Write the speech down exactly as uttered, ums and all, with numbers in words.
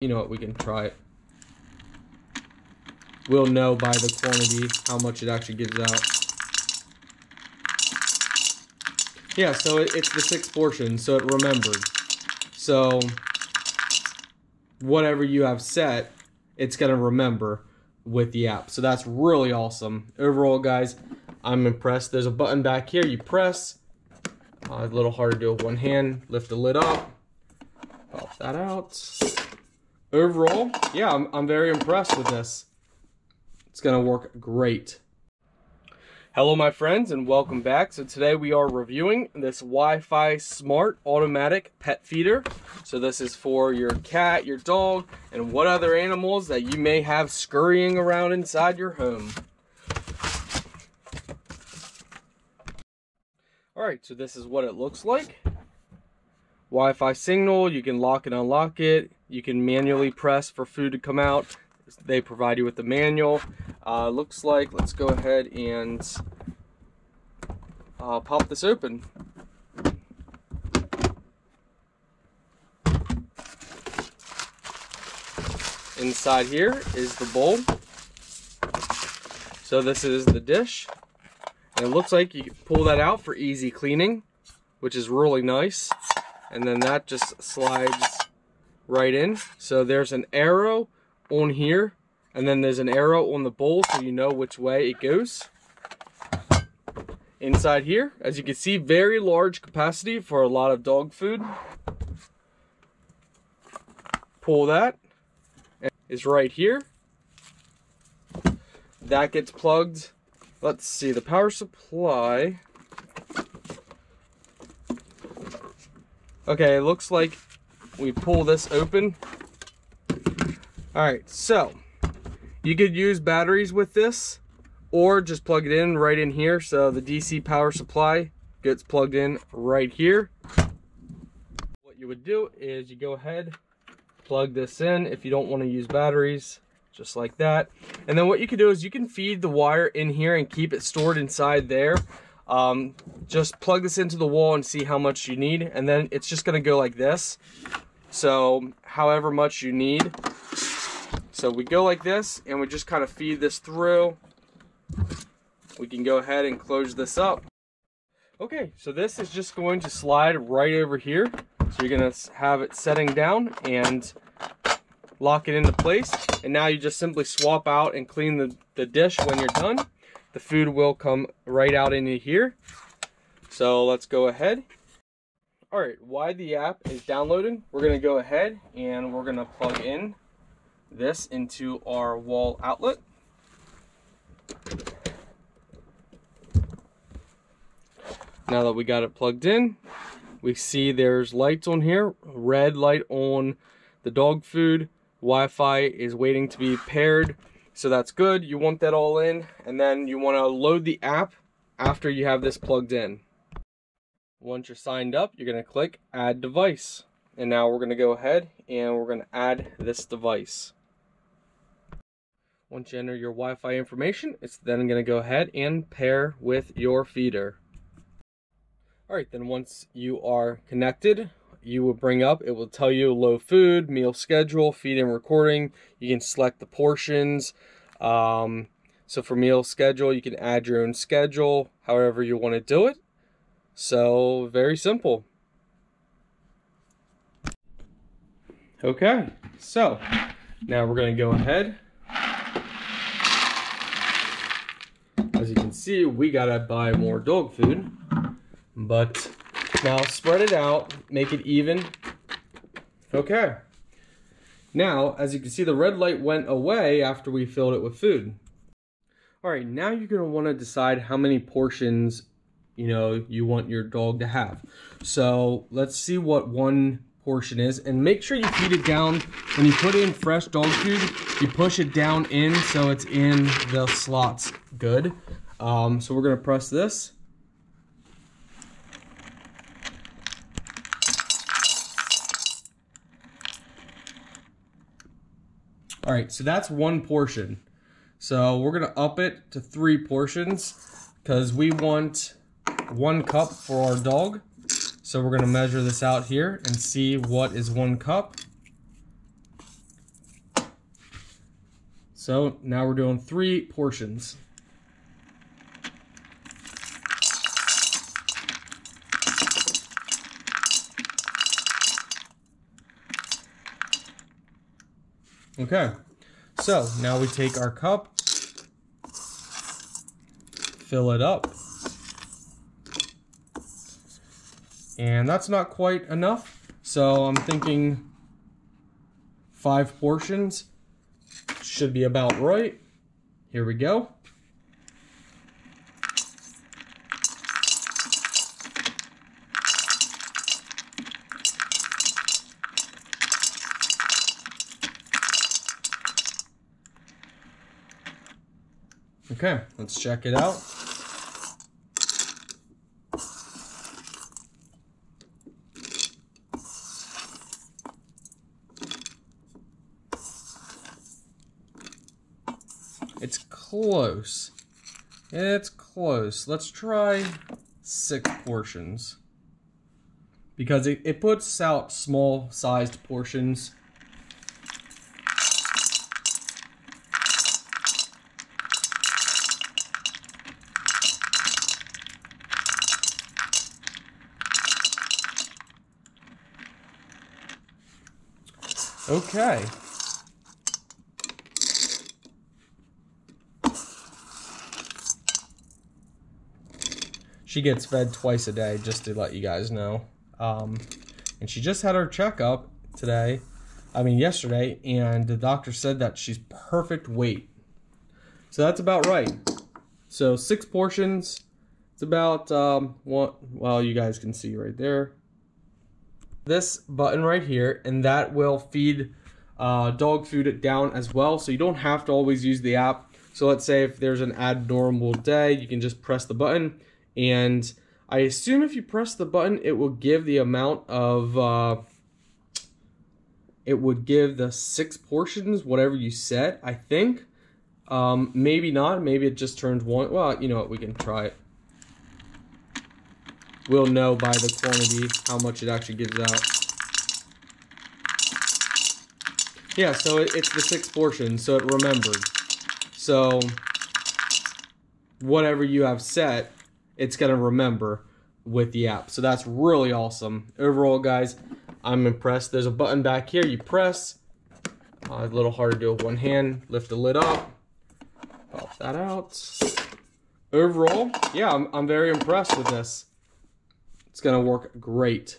You know what, we can try it. We'll know by the quantity how much it actually gives out. Yeah, so it, it's the sixth portion, so it remembered. So whatever you have set, it's gonna remember with the app. So that's really awesome. Overall, guys, I'm impressed. There's a button back here you press. Uh, a little hard to do with one hand. Lift the lid up, pop that out. Overall, yeah, I'm, I'm very impressed with this. It's gonna work great. Hello my friends and welcome back. So today we are reviewing this Wi-Fi Smart Automatic Pet Feeder. So this is for your cat, your dog, and what other animals that you may have scurrying around inside your home. All right, so this is what it looks like. Wi-Fi signal, you can lock and unlock it. You can manually press for food to come out. They provide you with the manual. Uh, looks like, let's go ahead and uh, pop this open. Inside here is the bowl. So this is the dish. And it looks like you can pull that out for easy cleaning, which is really nice. And then that just slides right in. So there's an arrow on here, and then there's an arrow on the bowl so you know which way it goes. Inside here, as you can see, very large capacity for a lot of dog food. Pull that, and it's right here. That gets plugged. Let's see, the power supply. Okay, it looks like we pull this open. All right, so you could use batteries with this or just plug it in right in here. So the D C power supply gets plugged in right here. What you would do is you go ahead, plug this in if you don't want to use batteries, just like that. And then what you can do is you can feed the wire in here and keep it stored inside there. Um, just plug this into the wall and see how much you need. And then it's just gonna go like this. So however much you need. So we go like this and we just kind of feed this through. We can go ahead and close this up. Okay, so this is just going to slide right over here. So you're gonna have it setting down and lock it into place. And now you just simply swap out and clean the, the dish when you're done. The food will come right out into here. So let's go ahead. All right, while the app is downloading, we're gonna go ahead and we're gonna plug in this into our wall outlet. Now that we got it plugged in, we see there's lights on here, red light on the dog food. Wi-Fi is waiting to be paired. So that's good. You want that all in, and then you want to load the app after you have this plugged in. Once you're signed up, you're going to click Add Device. And now we're going to go ahead and we're going to add this device. Once you enter your Wi-Fi information, it's then going to go ahead and pair with your feeder. All right, then once you are connected, you will bring up, it will tell you low food, meal schedule, feed and recording. You can select the portions. Um, so for meal schedule, you can add your own schedule, however you want to do it. So very simple. Okay, so now we're going to go ahead. As you can see, we got to buy more dog food, but now spread it out, make it even. Okay. Now, as you can see, the red light went away after we filled it with food. All right, now you're going to want to decide how many portions, you know, you want your dog to have. So let's see what one portion is, and make sure you feed it down. When you put in fresh dog food, you push it down in so it's in the slots good. Um, so we're going to press this. All right, so that's one portion. So we're gonna up it to three portions because we want one cup for our dog. So we're gonna measure this out here and see what is one cup. So now we're doing three portions. Okay, so now we take our cup, fill it up, and that's not quite enough, so I'm thinking five portions should be about right. Here we go. Okay, let's check it out. It's close. It's close. Let's try six portions. Because it, it puts out small sized portions. Okay. She gets fed twice a day, just to let you guys know. Um, and she just had her checkup today, I mean yesterday, and the doctor said that she's perfect weight. So that's about right. So six portions, it's about, um, one, well, you guys can see right there. This button right here, and that will feed uh, dog food down as well, so you don't have to always use the app. So let's say if there's an abnormal day, you can just press the button, and I assume if you press the button it will give the amount of uh, it would give the six portions, whatever you set, I think. Um, maybe not, maybe it just turns one. Well, you know what, we can try it. We'll know by the quantity how much it actually gives out. Yeah, so it, it's the six portions, so it remembered. So whatever you have set, it's gonna remember with the app. So that's really awesome. Overall, guys, I'm impressed. There's a button back here, you press. Uh, a little hard to do with one hand. Lift the lid up, pop that out. Overall, yeah, I'm, I'm very impressed with this. It's gonna work great.